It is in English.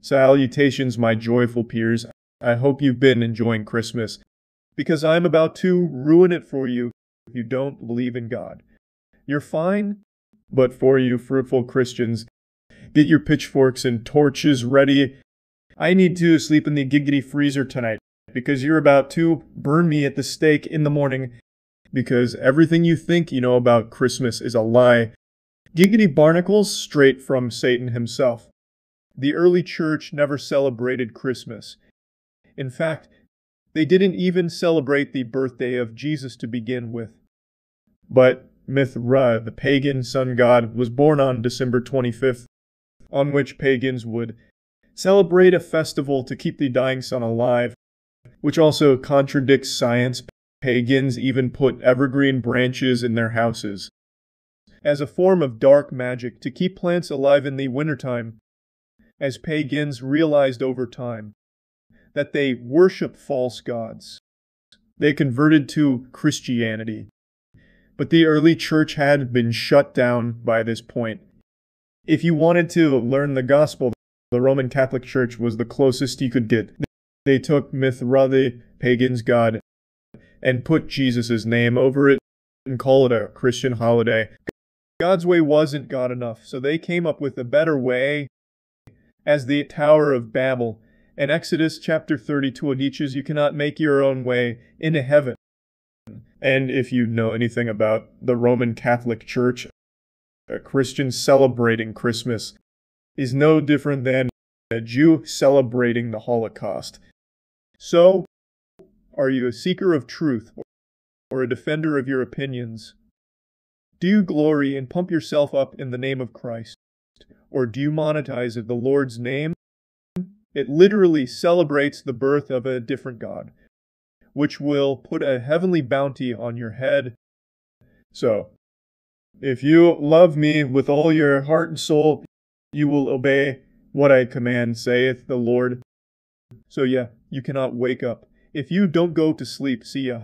Salutations, my joyful peers. I hope you've been enjoying Christmas, because I'm about to ruin it for you if you don't believe in God. You're fine, but for you fruitful Christians, get your pitchforks and torches ready. I need to sleep in the giggity freezer tonight, because you're about to burn me at the stake in the morning, because everything you think you know about Christmas is a lie. Giggity barnacles straight from Satan himself. The early church never celebrated Christmas. In fact, they didn't even celebrate the birthday of Jesus to begin with. But Mithra, the pagan sun god, was born on December 25th, on which pagans would celebrate a festival to keep the dying sun alive, which also contradicts science. Pagans even put evergreen branches in their houses as a form of dark magic to keep plants alive in the wintertime, as pagans realized over time that they worship false gods. They converted to Christianity, but the early church had been shut down by this point. If you wanted to learn the gospel, the Roman Catholic Church was the closest you could get. They took Mithra, the pagan's god, and put Jesus' name over it and call it a Christian holiday. God's way wasn't God enough, so they came up with a better way as the Tower of Babel. In Exodus chapter 32, it teaches you cannot make your own way into heaven. And if you know anything about the Roman Catholic Church, a Christian celebrating Christmas is no different than a Jew celebrating the Holocaust. So, are you a seeker of truth or a defender of your opinions? Do you glory and pump yourself up in the name of Christ? Or do you monetize it? The Lord's name? It literally celebrates the birth of a different God, which will put a heavenly bounty on your head. So, if you love me with all your heart and soul, you will obey what I command, saith the Lord. So yeah, you cannot wake up. If you don't go to sleep, see ya.